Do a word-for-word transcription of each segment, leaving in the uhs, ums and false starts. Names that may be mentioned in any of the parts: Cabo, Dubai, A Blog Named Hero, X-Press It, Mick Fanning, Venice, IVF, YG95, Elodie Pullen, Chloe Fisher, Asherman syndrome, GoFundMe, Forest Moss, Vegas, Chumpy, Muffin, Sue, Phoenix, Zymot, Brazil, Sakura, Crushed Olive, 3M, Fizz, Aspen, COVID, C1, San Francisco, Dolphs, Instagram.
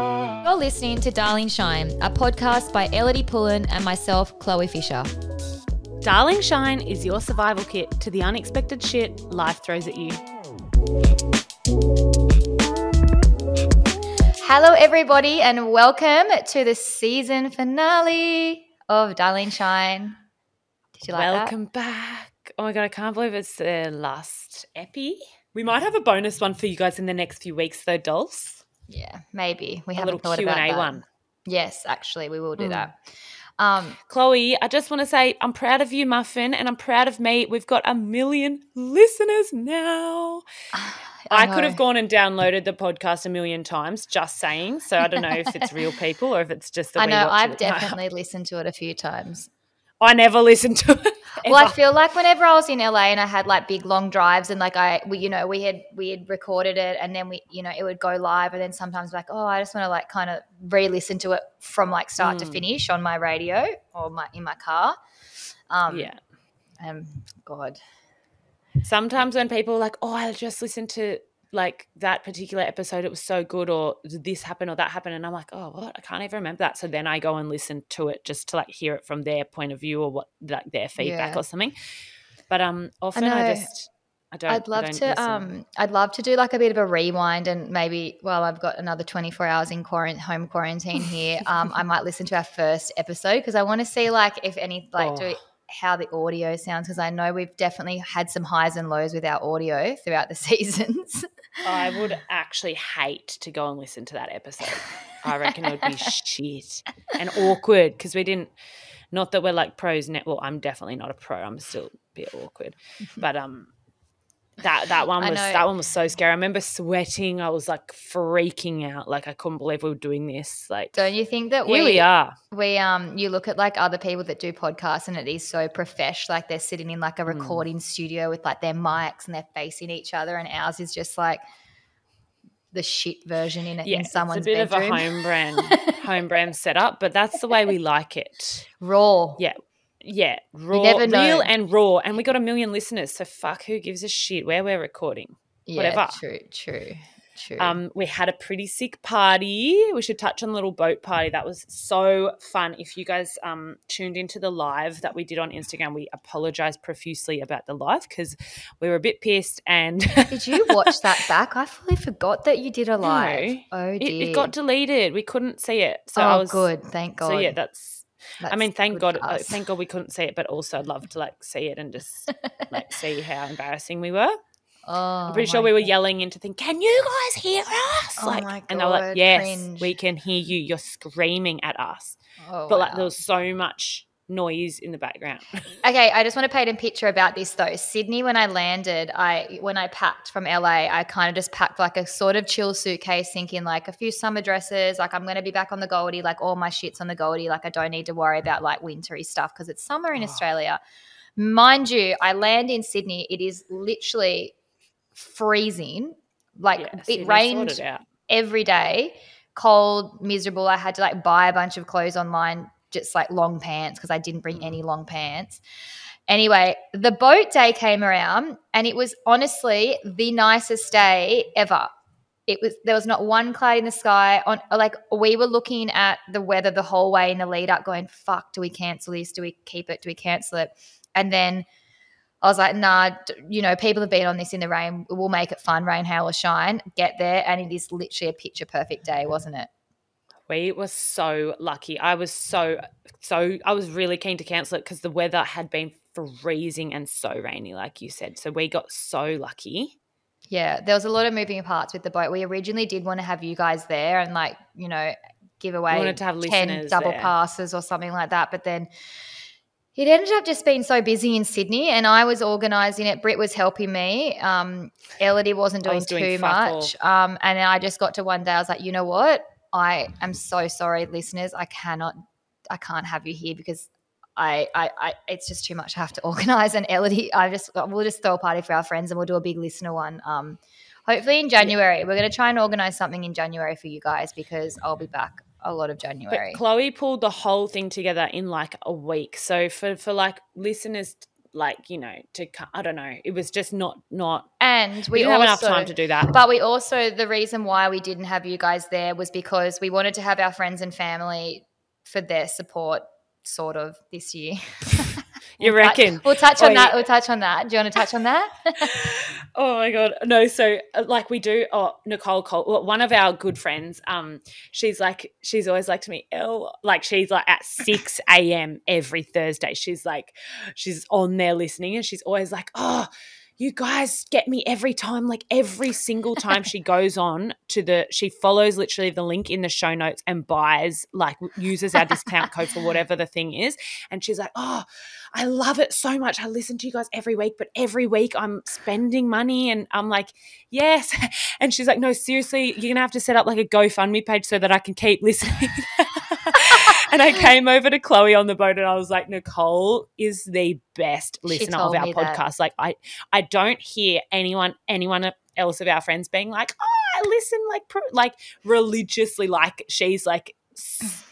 You're listening to Darling Shine, a podcast by Elodie Pullen and myself, Chloe Fisher. Darling Shine is your survival kit to the unexpected shit life throws at you. Hello, everybody, and welcome to the season finale of Darling Shine. Did you like welcome that? Welcome back. Oh, my God, I can't believe it's the last epi. We might have a bonus one for you guys in the next few weeks, though, Dolphs. Yeah, maybe. We haven't thought about that. A little Q and A one. Yes, actually, we will do mm. that. Um, Chloe, I just want to say I'm proud of you, Muffin, and I'm proud of me. We've got a million listeners now. I, I could have gone and downloaded the podcast a million times, just saying. So I don't know if it's real people or if it's just the way I know. I've definitely now. listened to it a few times. I never listened to it. Ever. Well, I feel like whenever I was in L A and I had like big long drives and like I, we, you know, we had we had recorded it and then we, you know, it would go live and then sometimes like, oh, I just want to like kind of re-listen to it from like start mm. to finish on my radio or my in my car. Um, yeah. Um. God. Sometimes when people are like, oh, I just listened to like that particular episode, it was so good, or this happened or that happened, and I'm like, oh, what? I can't even remember that. So then I go and listen to it just to like hear it from their point of view or what like their feedback yeah. or something. But um, often I, I just I don't. I'd love I don't to listen. um, I'd love to do like a bit of a rewind, and maybe well, I've got another twenty-four hours in quarant- home quarantine here. um, I might listen to our first episode because I want to see like if any like oh. do. It, how the audio sounds, because I know we've definitely had some highs and lows with our audio throughout the seasons. I would actually hate to go and listen to that episode. I reckon it would be shit and awkward because we didn't – not that we're like pros net. Well, I'm definitely not a pro. I'm still a bit awkward. But um, that that one was that one was so scary. I remember sweating. I was like freaking out. Like I couldn't believe we were doing this. Like, don't you think that here we, we are? We um, you look at like other people that do podcasts, and it is so profesh. Like they're sitting in like a recording mm. studio with like their mics and they're facing each other, and ours is just like the shit version in it yeah, in someone's bedroom. It's a bit bedroom. of a home brand, home brand setup, but that's the way we like it. Raw, yeah. Yeah, raw, real and raw, and we got a million listeners. So fuck, who gives a shit where we're recording? Yeah, whatever. True, true, true. Um, we had a pretty sick party. We should touch on the little boat party. That was so fun. If you guys um tuned into the live that we did on Instagram, we apologize profusely about the live because we were a bit pissed. And did you watch that back? I fully forgot that you did a live. No, oh, dear. It, it got deleted. We couldn't see it. So oh, I was, good. Thank God. So yeah, that's. That's I mean, thank God, like, thank God we couldn't see it, but also I'd love to like see it and just like see how embarrassing we were. Oh, I'm pretty sure we were God. yelling into things. Can you guys hear us? Oh like, my God, and they were like, yes, cringe. We can hear you. You're screaming at us, oh, but like wow. there was so much noise in the background. Okay, I just want to paint a picture about this though. Sydney, when I landed, I when I packed from L A, I kind of just packed like a sort of chill suitcase, thinking like a few summer dresses, like I'm going to be back on the Goldie, like all my shit's on the Goldie, like I don't need to worry about like wintry stuff because it's summer in oh. Australia. Mind you, I land in Sydney, it is literally freezing. Like yeah, it rained every day, cold, miserable. I had to like buy a bunch of clothes online, just like long pants because I didn't bring any long pants. Anyway, the boat day came around and it was honestly the nicest day ever. It was there was not one cloud in the sky. On like we were looking at the weather the whole way in the lead up going, fuck, do we cancel this? Do we keep it? Do we cancel it? And then I was like, nah, you know, people have been on this in the rain. We'll make it fun, rain, hail or shine. Get there, and it is literally a picture perfect day, wasn't it? We were so lucky. I was so, so, I was really keen to cancel it because the weather had been freezing and so rainy, like you said. So we got so lucky. Yeah, there was a lot of moving parts with the boat. We originally did want to have you guys there and like, you know, give away ten double there. passes or something like that. But then it ended up just being so busy in Sydney, and I was organising it. Britt was helping me. Um, Elodie wasn't doing, was doing too much. Um, and then I just got to one day, I was like, you know what? I am so sorry, listeners. I cannot, I can't have you here because I, I, I it's just too much. I have to organise. And Elodie, I just, we'll just throw a party for our friends and we'll do a big listener one. Um, hopefully in January, yeah. we're going to try and organise something in January for you guys because I'll be back a lot of January. But Chloe pulled the whole thing together in like a week. So for for like listeners like, you know, to, I don't know, it was just not, not, and we, we didn't also, have enough time to do that. But we also, the reason why we didn't have you guys there was because we wanted to have our friends and family for their support sort of this year. You we'll reckon? Touch, we'll touch on oh, that. We'll touch on that. Do you want to touch on that? Oh, my God. No, so like we do – oh, Nicole Cole, well, one of our good friends, um, she's like – she's always like to me, Elle, like she's like at six a m every Thursday. She's like – she's on there listening and she's always like, oh, you guys get me every time, like every single time she goes on to the – she follows literally the link in the show notes and buys, like uses our discount code for whatever the thing is. And she's like, oh, I love it so much. I listen to you guys every week, but every week I'm spending money. And I'm like, yes. And she's like, no, seriously, you're going to have to set up like a GoFundMe page so that I can keep listening. And I came over to Chloe on the boat and I was like, Nicole is the best listener of our podcast. That. Like I, I don't hear anyone anyone else of our friends being like, oh, I listen like like religiously. Like she's like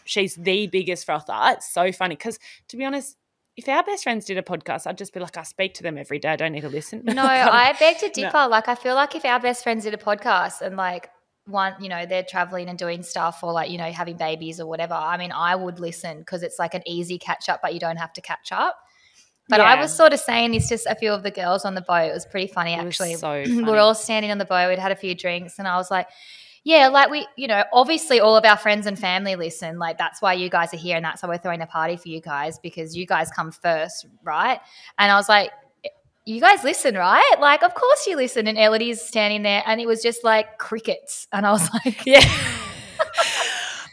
she's the biggest frother. It's so funny because, to be honest, if our best friends did a podcast, I'd just be like, I speak to them every day. I don't need to listen. No, I beg to differ. No. Like I feel like if our best friends did a podcast and like, one, you know, they're traveling and doing stuff or like, you know, having babies or whatever. I mean, I would listen because it's like an easy catch up, but you don't have to catch up. But yeah. I was sort of saying this just a few of the girls on the boat. It was pretty funny actually. It was so funny. We were all standing on the boat. We'd had a few drinks and I was like, yeah, like we, you know, obviously all of our friends and family listen. Like that's why you guys are here and that's why we're throwing a party for you guys because you guys come first, right? And I was like, you guys listen, right? Like, of course you listen. And Elodie's standing there and it was just like crickets. And I was like, yeah.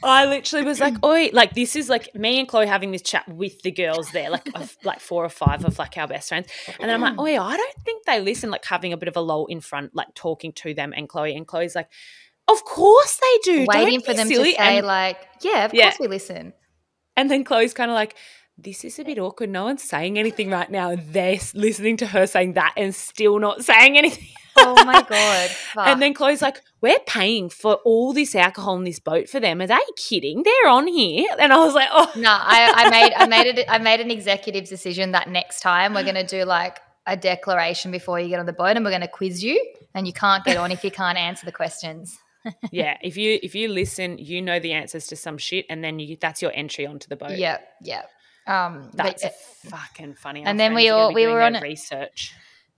I literally was like, oi, like this is like me and Chloe having this chat with the girls there, like of, like four or five of like our best friends. And then I'm like, oi, I don't think they listen, like having a bit of a lull in front, like talking to them and Chloe. And Chloe's like, of course they do. Waiting for them silly. to say and, like, yeah, of yeah. course we listen. And then Chloe's kind of like, this is a bit awkward. No one's saying anything right now. And they're listening to her saying that and still not saying anything. Oh, my God. Fuck. And then Chloe's like, we're paying for all this alcohol on this boat for them. Are they kidding? They're on here. And I was like, oh. No, I, I made I made it. I made an executive decision that next time we're going to do like a declaration before you get on the boat and we're going to quiz you and you can't get on if you can't answer the questions. Yeah, if you if you listen, you know the answers to some shit and then you, that's your entry onto the boat. Yeah, yeah. Um, that's but, fucking funny. Our and then we all we were on research.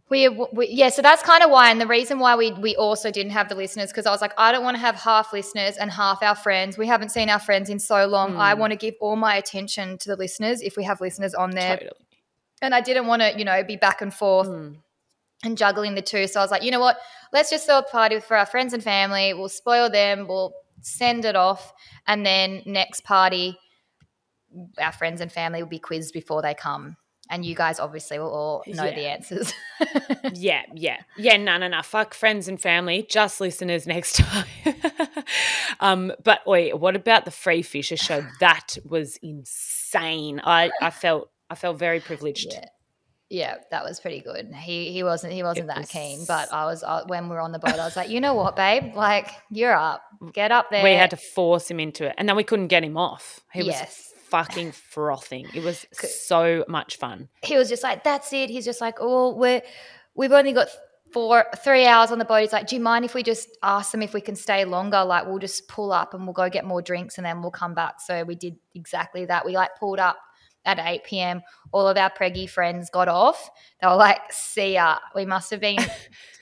We, we yeah, so that's kind of why, and the reason why we we also didn't have the listeners because I was like, I don't want to have half listeners and half our friends. We haven't seen our friends in so long. Mm. I want to give all my attention to the listeners if we have listeners on there. Totally. And I didn't want to, you know, be back and forth mm. and juggling the two. So I was like, you know what? Let's just throw a party for our friends and family. We'll spoil them. We'll send it off, and then next party. Our friends and family will be quizzed before they come and you guys obviously will all know yeah. the answers. yeah, yeah. Yeah, no, no, no. Fuck friends and family, just listeners next time. um, but, oi, what about the Free Fisher show? That was insane. I, I felt I felt very privileged. Yeah. Yeah, that was pretty good. He he wasn't he wasn't it that was... keen, but I was uh, when we were on the boat, I was like, you know what, babe, like you're up, get up there. We had to force him into it, and then we couldn't get him off. He yes. was fucking frothing. It was so much fun. He was just like, that's it. He's just like, oh, we're we've only got four three hours on the boat. He's like, do you mind if we just ask them if we can stay longer? Like we'll just pull up and we'll go get more drinks and then we'll come back. So we did exactly that. We like pulled up. At eight p m, all of our preggy friends got off. They were like, see ya. We must have been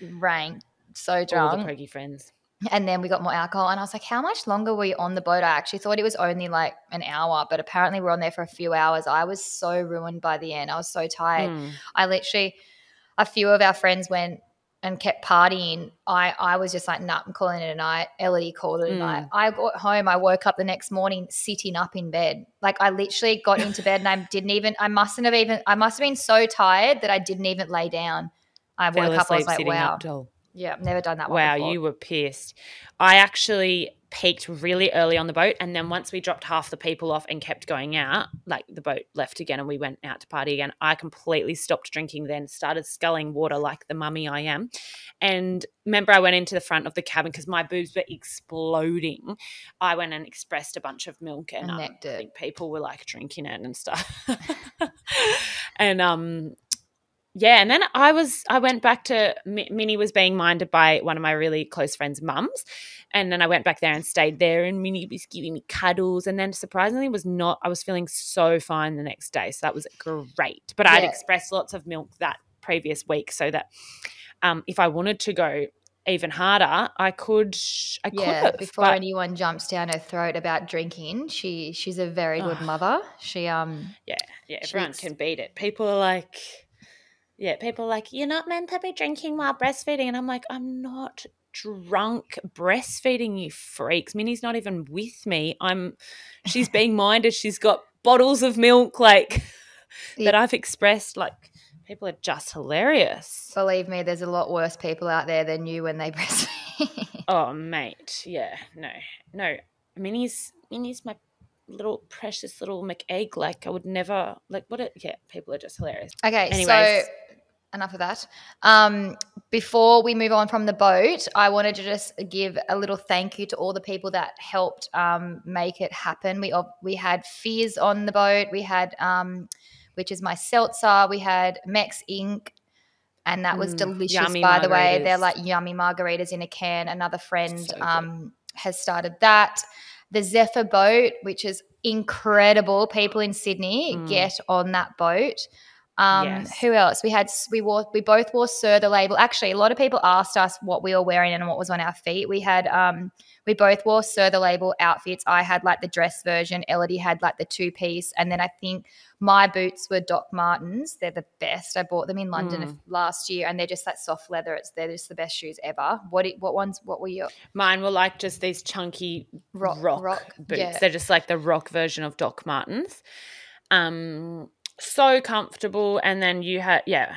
ranked so drunk. All the preggy friends. And then we got more alcohol. And I was like, how much longer were you on the boat? I actually thought it was only like an hour, but apparently we're on there for a few hours. I was so ruined by the end. I was so tired. Mm. I literally, a few of our friends went and kept partying. I, I was just like, nah, I'm calling it a night. Elodie called it a mm. night. I got home. I woke up the next morning sitting up in bed. Like I literally got into bed and I didn't even, I mustn't have even, I must have been so tired that I didn't even lay down. I Fell woke up. I was like, wow. Yeah, I've never done that one before. Wow, you were pissed. I actually peaked really early on the boat and then once we dropped half the people off and kept going out, like the boat left again and we went out to party again, I completely stopped drinking then, started sculling water like the mummy I am. And remember I went into the front of the cabin because my boobs were exploding. I went and expressed a bunch of milk and, and um, I think people were like drinking it and stuff. and um Yeah, and then I was I went back to Minnie was being minded by one of my really close friends' mums, and then I went back there and stayed there, and Minnie was giving me cuddles, and then surprisingly was not I was feeling so fine the next day, so that was great. But yeah. I'd expressed lots of milk that previous week, so that um, if I wanted to go even harder, I could I yeah, could have, before but... anyone jumps down her throat about drinking. She she's a very good oh. mother. She um yeah yeah everyone can beat it. People are like. Yeah, people are like, you're not meant to be drinking while breastfeeding. And I'm like, I'm not drunk breastfeeding, you freaks. Minnie's not even with me. I'm, she's being minded. She's got bottles of milk, like, yeah. that I've expressed. Like, people are just hilarious. Believe me, there's a lot worse people out there than you when they breastfeed. Oh, mate. Yeah, no, no. Minnie's, Minnie's my little precious little McEgg. Like, I would never, like, what a, yeah, people are just hilarious. Okay, anyways. So. Enough of that. Um, before we move on from the boat, I wanted to just give a little thank you to all the people that helped um, make it happen. We we had Fizz on the boat. We had, um, which is my seltzer. We had Mex Incorporated, and that was mm, delicious, by the way. They're like yummy margaritas in a can. Another friend so um, has started that. The Zephyr boat, which is incredible. People in Sydney, mm. get on that boat. Um, yes. Who else? We had we wore we both wore Sir the Label. Actually, a lot of people asked us what we were wearing and what was on our feet. We had um, we both wore Sir the Label outfits. I had like the dress version. Elodie had like the two piece, and then I think my boots were Doc Martens. They're the best. I bought them in London mm. last year, and they're just that soft leather. It's they're just the best shoes ever. What what ones? What were your? Mine were like just these chunky rock rock, rock boots. Yeah. They're just like the rock version of Doc Martens. Um. So comfortable, and then you had yeah,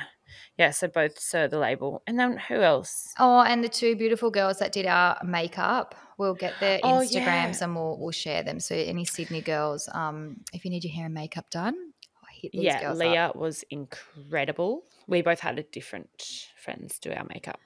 yeah. So both Sir the Label, and then who else? Oh, and the two beautiful girls that did our makeup. We'll get their oh, Instagrams yeah. and we'll we'll share them. So any Sydney girls, um, if you need your hair and makeup done, oh, hit these yeah, girls Leah up. Was incredible. We both had a different friends do our makeup.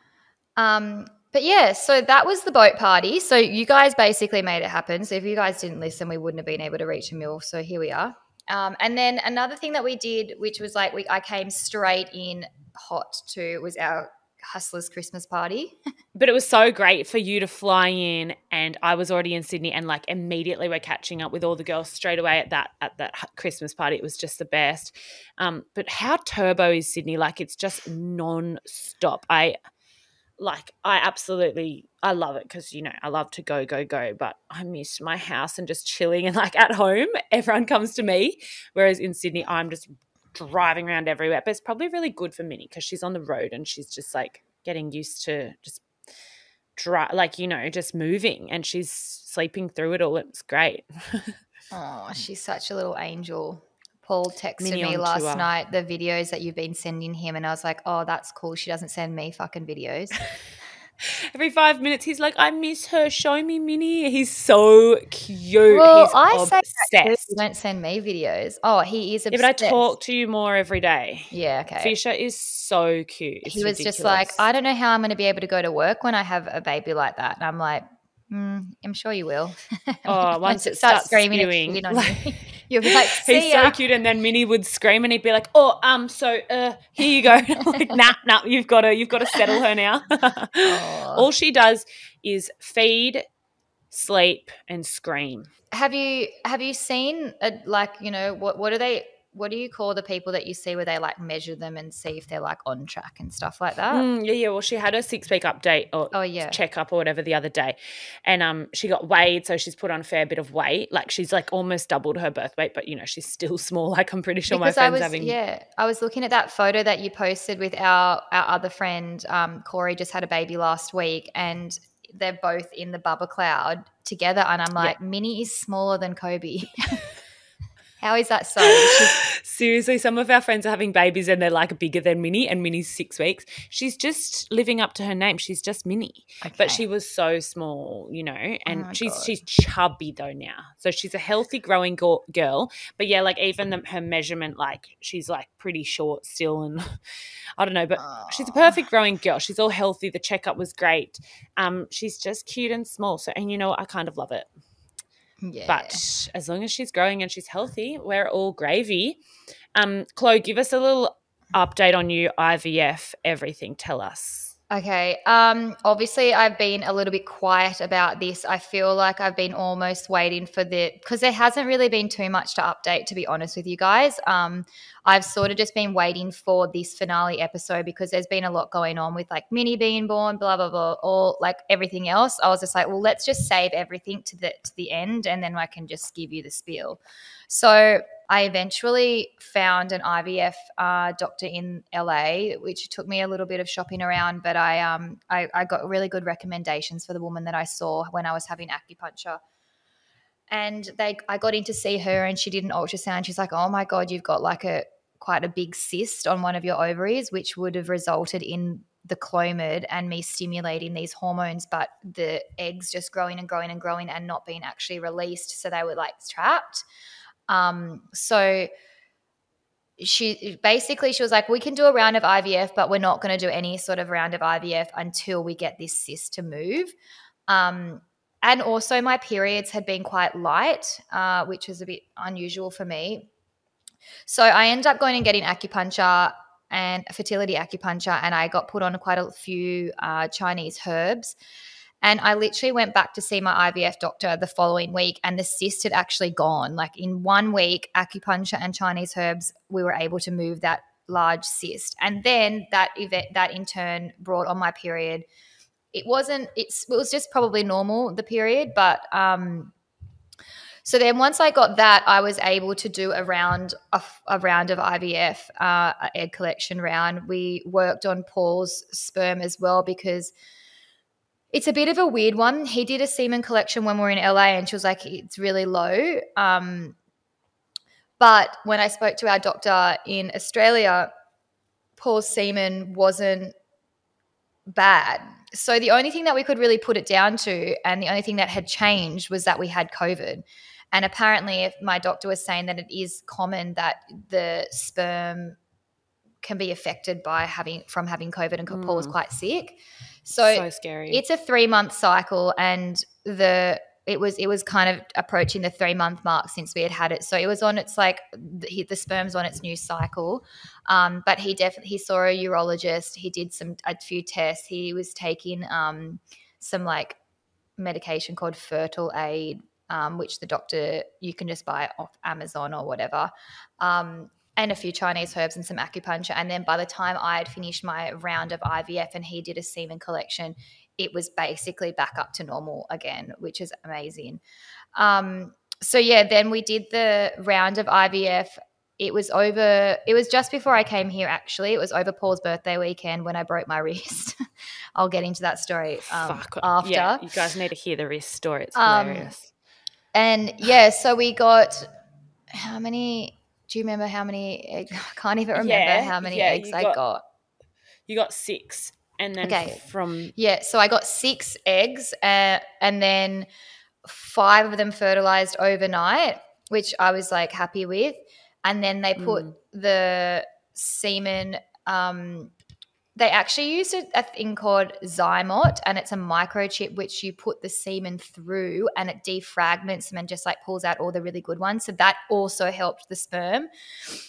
Um. But, yeah, so that was the boat party. So you guys basically made it happen. So if you guys didn't listen, we wouldn't have been able to reach a mill. So here we are. Um, and then another thing that we did, which was like we I came straight in hot to, was our Hustlers Christmas party. But it was so great for you to fly in, and I was already in Sydney, and like immediately we're catching up with all the girls straight away at that at that Christmas party. It was just the best. Um, but how turbo is Sydney? Like, it's just non-stop. I like I absolutely I love it because, you know, I love to go, go, go, but I miss my house and just chilling, and like at home everyone comes to me, whereas in Sydney I'm just driving around everywhere. But it's probably really good for Minnie because she's on the road and she's just like getting used to just dry, like, you know, just moving, and she's sleeping through it all. It's great. Oh, she's such a little angel. Paul texted me last tour. night the videos that you've been sending him, and I was like, oh, that's cool. She doesn't send me fucking videos. Every five minutes he's like, I miss her. Show me Minnie. He's so cute. Well, he's I obsessed. Say that you don't send me videos. Oh, he is obsessed. Yeah, but I talk to you more every day. Yeah, okay. Fisher is so cute. It's he was ridiculous. Just like, I don't know how I'm going to be able to go to work when I have a baby like that. And I'm like, mm, I'm sure you will. Oh, once it starts, starts screaming spewing, on like, you. You'll be like, see he's ya. So cute. And then Minnie would scream, and he'd be like, oh, um, so uh, here you go. Like, nah, nah, you've got to, you've got to settle her now. Oh. All she does is feed, sleep, and scream. Have you have you seen a, like, you know, what what do they? What do you call the people that you see where they like measure them and see if they're like on track and stuff like that? Mm, yeah, yeah. Well, she had her six week update or oh, yeah. checkup or whatever the other day, and um, she got weighed, so she's put on a fair bit of weight. Like, she's like almost doubled her birth weight, but you know, she's still small. Like, I'm pretty sure because my friend's I was, having. Yeah, I was looking at that photo that you posted with our our other friend, um, Corey, just had a baby last week, and they're both in the bubba cloud together, and I'm like, yeah. Minnie is smaller than Kobe. How is that so? Seriously, some of our friends are having babies and they're like bigger than Minnie, and Minnie's six weeks. She's just living up to her name. She's just Minnie. Okay. But she was so small, you know, and oh she's God. she's chubby though now. So she's a healthy growing go girl. But, yeah, like even the, her measurement, like she's like pretty short still, and I don't know. But oh. she's a perfect growing girl. She's all healthy. The checkup was great. Um, she's just cute and small. So, and, you know, I kind of love it. Yeah. But as long as she's growing and she's healthy, we're all gravy. Um, Chloe, give us a little update on you, I V F, everything. Tell us. Okay. Um, obviously, I've been a little bit quiet about this. I feel like I've been almost waiting for the – because there hasn't really been too much to update, to be honest with you guys. Um, I've sort of just been waiting for this finale episode because there's been a lot going on with like Minnie being born, blah, blah, blah, all like everything else. I was just like, well, let's just save everything to the to the end and then I can just give you the spiel. So – I eventually found an I V F uh, doctor in L A, which took me a little bit of shopping around, but I um I, I got really good recommendations for the woman that I saw when I was having acupuncture. And they I got in to see her and she did an ultrasound. She's like, oh, my God, you've got like a quite a big cyst on one of your ovaries, which would have resulted in the Clomid and me stimulating these hormones, but the eggs just growing and growing and growing and not being actually released. So they were like trapped. Um, so she basically she was like, we can do a round of I V F, but we're not going to do any sort of round of I V F until we get this cyst to move. Um, and also my periods had been quite light, uh, which was a bit unusual for me. So I ended up going and getting acupuncture and fertility acupuncture, and I got put on quite a few uh, Chinese herbs. And I literally went back to see my I V F doctor the following week and the cyst had actually gone. Like in one week, acupuncture and Chinese herbs, we were able to move that large cyst. And then that event, that in turn brought on my period. It wasn't – it was just probably normal, the period. But um, so then once I got that, I was able to do a round of, a round of I V F, uh, egg collection round. We worked on Paul's sperm as well because – it's a bit of a weird one. He did a semen collection when we were in L A and she was like, it's really low. Um, but when I spoke to our doctor in Australia, Paul's semen wasn't bad. So the only thing that we could really put it down to and the only thing that had changed was that we had COVID. And apparently if my doctor was saying that it is common that the sperm can be affected by having from having COVID, and Paul was mm. quite sick. So, so scary. It's a three-month cycle and the it was it was kind of approaching the three-month mark since we had had it. So it was on its like the, the sperm's on its new cycle. Um, but he definitely he saw a urologist. He did some a few tests. He was taking um, some like medication called Fertile Aid, um, which the doctor you can just buy off Amazon or whatever, um, and a few Chinese herbs and some acupuncture. And then by the time I had finished my round of I V F and he did a semen collection, it was basically back up to normal again, which is amazing. Um, so, yeah, then we did the round of I V F. It was over – it was just before I came here actually. It was over Paul's birthday weekend when I broke my wrist. I'll get into that story um, Fuck. after. Yeah, you guys need to hear the wrist story. It's hilarious. Um, and, yeah, so we got how many – do you remember how many eggs? I can't even remember yeah, how many yeah, eggs I got, got. You got six and then okay. from – yeah, so I got six eggs uh, and then five of them fertilized overnight, which I was like happy with, and then they put mm. the semen um, – they actually used a, a thing called Zymot, and it's a microchip which you put the semen through and it defragments them and just like pulls out all the really good ones. So that also helped the sperm.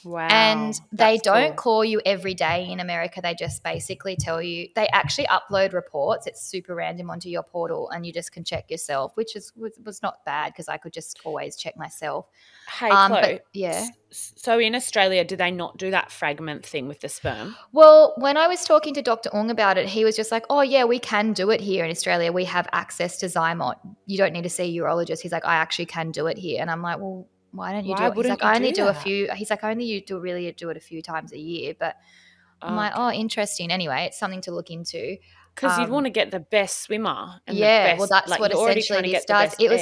Wow. And they don't cool. call you every day in America. They just basically tell you – they actually upload reports. It's super random onto your portal and you just can check yourself, which is was, was not bad because I could just always check myself. Hey, um, Chloe. But, yeah. So in Australia, do they not do that fragment thing with the sperm? Well, when I was talking – talking to Doctor Ong about it, he was just like, oh, yeah, we can do it here in Australia. We have access to Zymot. You don't need to see a urologist. He's like, I actually can do it here. And I'm like, well, why don't you why do it? He's like, I only do, do a few. He's like, I only you do really do it a few times a year. But I'm okay. like, oh, interesting. Anyway, it's something to look into. Because um, you'd want to get the best swimmer. And yeah, the best, well, that's like, what essentially this does. It was,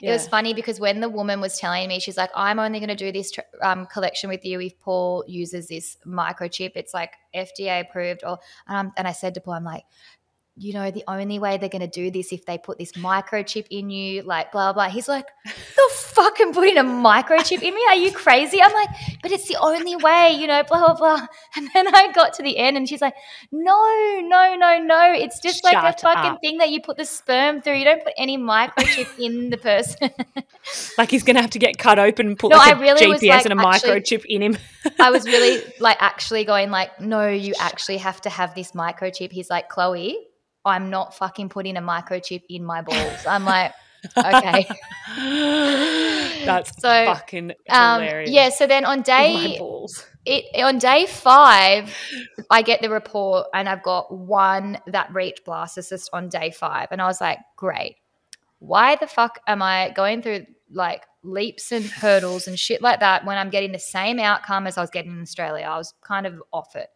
yeah. it was funny because when the woman was telling me, she's like, I'm only going to do this um, collection with you if Paul uses this microchip. It's like F D A approved. Or um, and I said to Paul, I'm like, you know, the only way they're going to do this if they put this microchip in you, like blah, blah. He's like, the fuck am putting a microchip in me? Are you crazy? I'm like, but it's the only way, you know, blah, blah, blah. And then I got to the end and she's like, no, no, no, no. It's just Shut like a fucking up. thing that you put the sperm through. You don't put any microchip in the person. Like he's going to have to get cut open and put no, like I a really G P S was like, and a actually, microchip in him. I was really like actually going like, no, you actually have to have this microchip. He's like, Chloe, I'm not fucking putting a microchip in my balls. I'm like, okay. That's so, fucking hilarious. Um, yeah, so then on day it on day five, I get the report and I've got one that reached blastocyst on day five. And I was like, great. Why the fuck am I going through like leaps and hurdles and shit like that when I'm getting the same outcome as I was getting in Australia? I was kind of off it.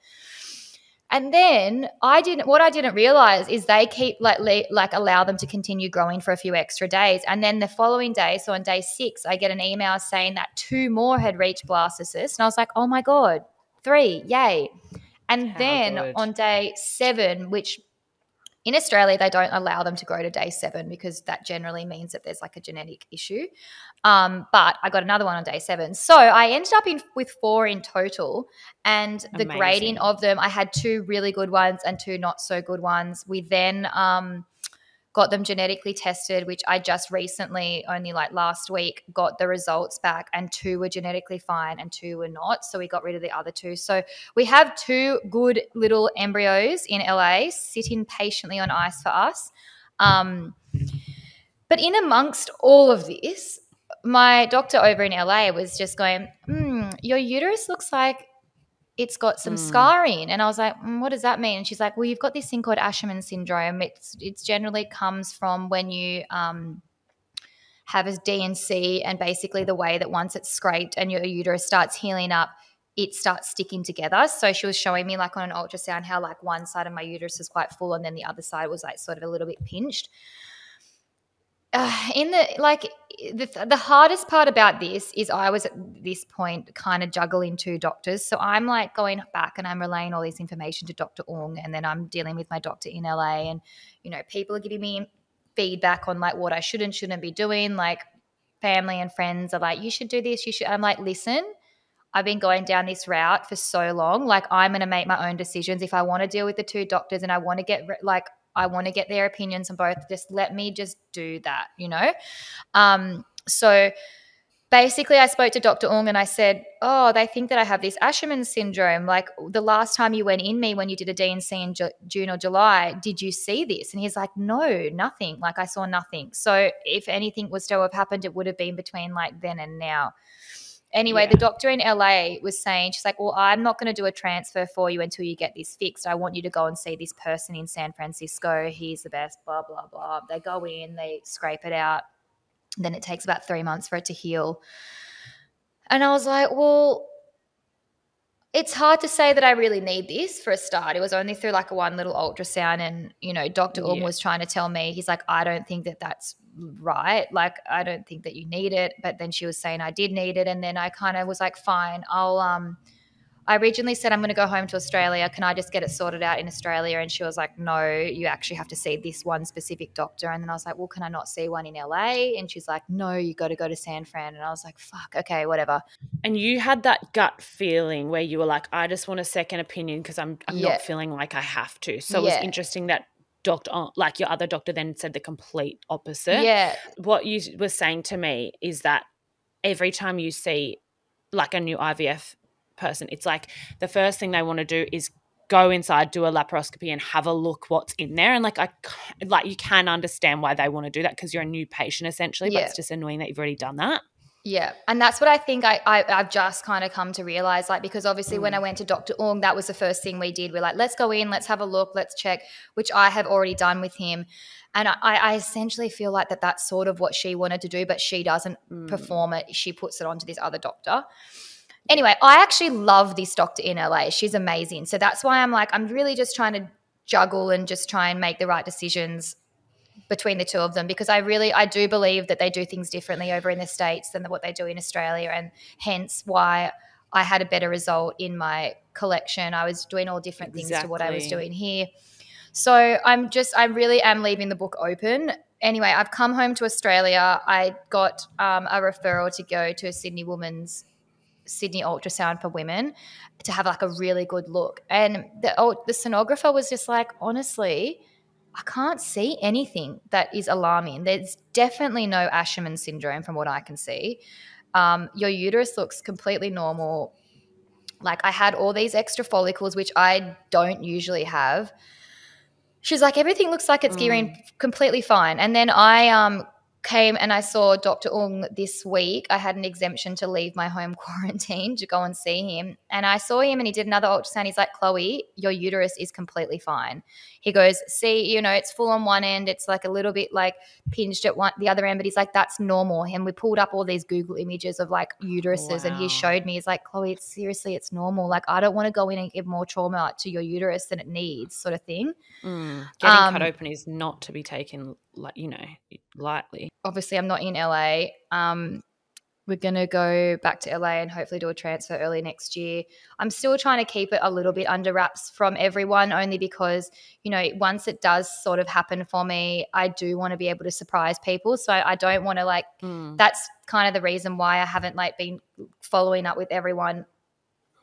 And then I didn't. What I didn't realize is they keep like le- like allow them to continue growing for a few extra days, and then the following day, so on day six, I get an email saying that two more had reached blastocyst, and I was like, oh my god, three, yay! And How then good. on day seven, which in Australia they don't allow them to grow to day seven because that generally means that there's like a genetic issue. Um, but I got another one on day seven, so I ended up in with four in total. And the Amazing. grading of them, I had two really good ones and two not so good ones. We then um, got them genetically tested, which I just recently, only like last week, got the results back, and two were genetically fine and two were not. So we got rid of the other two. So we have two good little embryos in L A sitting patiently on ice for us. Um, but in amongst all of this, my doctor over in L A was just going, mm, your uterus looks like it's got some mm. scarring. And I was like, mm, what does that mean? And she's like, well, you've got this thing called Asherman syndrome. It's it's generally comes from when you um, have a D and C, and basically the way that once it's scraped and your uterus starts healing up, it starts sticking together. So she was showing me like on an ultrasound how like one side of my uterus is quite full and then the other side was like sort of a little bit pinched. Uh, in the like the, the hardest part about this is I was at this point kind of juggling two doctors. So I'm like going back and I'm relaying all this information to Doctor Ong, and then I'm dealing with my doctor in L A, and you know people are giving me feedback on like what I should and shouldn't be doing. Like family and friends are like, you should do this, you should. I'm like, listen, I've been going down this route for so long. Like I'm going to make my own decisions. If I want to deal with the two doctors and I want to get re- like I want to get their opinions on both. Just let me just do that, you know? Um, so basically I spoke to Doctor Ong and I said, oh, they think that I have this Asherman syndrome. Like the last time you went in me when you did a D and C in Ju- June or July, did you see this? And he's like, no, nothing. Like I saw nothing. So if anything was to have happened, it would have been between like then and now. Anyway, yeah. The doctor in L A was saying, she's like, well, I'm not going to do a transfer for you until you get this fixed. I want you to go and see this person in San Francisco. He's the best, blah, blah, blah. They go in, they scrape it out. Then it takes about three months for it to heal. And I was like, well, it's hard to say that I really need this for a start. It was only through like one little ultrasound, and, you know, Doctor Orm yeah. was trying to tell me, he's like, I don't think that that's right. Like, I don't think that you need it. But then she was saying I did need it. And then I kind of was like, fine, I'll, um, I originally said I'm going to go home to Australia. Can I just get it sorted out in Australia? And she was like, no, you actually have to see this one specific doctor. And then I was like, well, can I not see one in L A? And she's like, no, you got to go to San Fran. And I was like, fuck, okay, whatever. And you had that gut feeling where you were like, I just want a second opinion because I'm, I'm yeah. not feeling like I have to. So yeah. it was interesting that Doctor, like your other doctor then said the complete opposite. Yeah. What you were saying to me is that every time you see like a new I V F person, it's like the first thing they want to do is go inside, do a laparoscopy and have a look what's in there. And like I like you can understand why they want to do that because you're a new patient essentially, yeah. but it's just annoying that you've already done that. Yeah, and that's what I think I, I, I've just kind of come to realise, like, because obviously mm. when I went to Doctor Ong, that was the first thing we did. We're like, let's go in, let's have a look, let's check, which I have already done with him. And I, I essentially feel like that that's sort of what she wanted to do, but she doesn't mm. perform it. She puts it onto this other doctor. Anyway, I actually love this doctor in L A. She's amazing. So that's why I'm like, I'm really just trying to juggle and just try and make the right decisions between the two of them, because I really I do believe that they do things differently over in the States than what they do in Australia, and hence why I had a better result in my collection. I was doing all different things exactly. to what I was doing here. So I'm just, I really am leaving the book open. Anyway, I've come home to Australia. I got um, a referral to go to a Sydney woman's Sydney ultrasound for women to have like a really good look. And the oh, the sonographer was just like, honestly, I can't see anything that is alarming. There's definitely no Asherman syndrome from what I can see. Um, your uterus looks completely normal. Like, I had all these extra follicles, which I don't usually have. She's like, everything looks like it's gearing mm. completely fine. And then I um, came and I saw Doctor Ong this week. I had an exemption to leave my home quarantine to go and see him. And I saw him and he did another ultrasound. He's like, Chloe, your uterus is completely fine. He goes, see, you know, it's full on one end. It's like a little bit like pinged at one, the other end. But he's like, that's normal. And we pulled up all these Google images of like uteruses. Wow. And he showed me, he's like, Chloe, it's, seriously, it's normal. Like, I don't want to go in and give more trauma to your uterus than it needs, sort of thing. Mm. Getting um, cut open is not to be taken, like, you know, lightly. Obviously, I'm not in L A. Um, we're going to go back to L A and hopefully do a transfer early next year. I'm still trying to keep it a little bit under wraps from everyone, only because, you know, once it does sort of happen for me, I do want to be able to surprise people. So I don't want to like mm. – that's kind of the reason why I haven't like been following up with everyone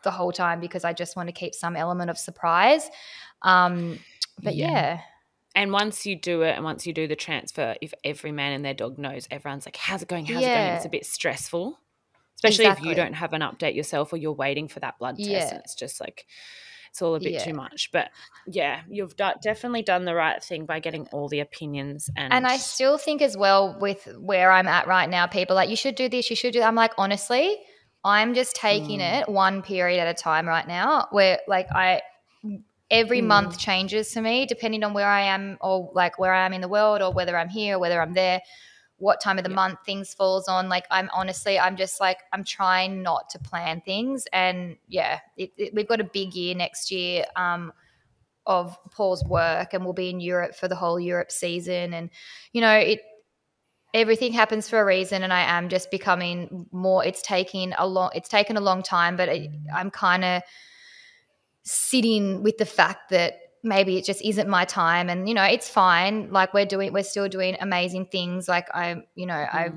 the whole time, because I just want to keep some element of surprise. Um, but, yeah. yeah. And once you do it and once you do the transfer, if every man and their dog knows, everyone's like, how's it going, how's yeah. it going? It's a bit stressful, especially exactly. if you don't have an update yourself or you're waiting for that blood test yeah. and it's just like it's all a bit yeah. too much. But, yeah, you've d- definitely done the right thing by getting all the opinions. And and I still think as well with where I'm at right now, people are like, you should do this, you should do that. I'm like, honestly, I'm just taking mm. it one period at a time right now, where like I – every month changes for me depending on where I am, or like where I am in the world, or whether I'm here, or whether I'm there, what time of the yeah. month things falls on. Like, I'm honestly, I'm just like, I'm trying not to plan things. And yeah, it, it, we've got a big year next year um, of Paul's work, and we'll be in Europe for the whole Europe season. And, you know, it, everything happens for a reason, and I am just becoming more, it's taking a long, it's taken a long time, but it, I'm kind of sitting with the fact that maybe it just isn't my time. And, you know, it's fine. Like, we're doing, we're still doing amazing things. Like, I, you know, mm. I've,